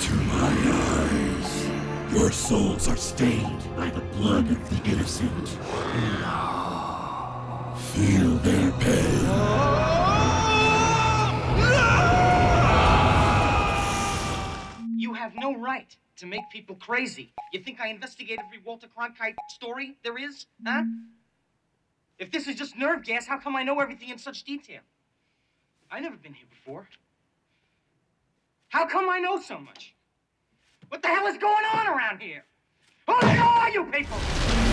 Into my eyes. Your souls are stained by the blood of the innocent. Feel their pain. You have no right to make people crazy. You think I investigate every Walter Cronkite story there is, huh? If this is just nerve gas, how come I know everything in such detail? I've never been here before. How come I know so much? What the hell is going on around here? Who the hell are you people?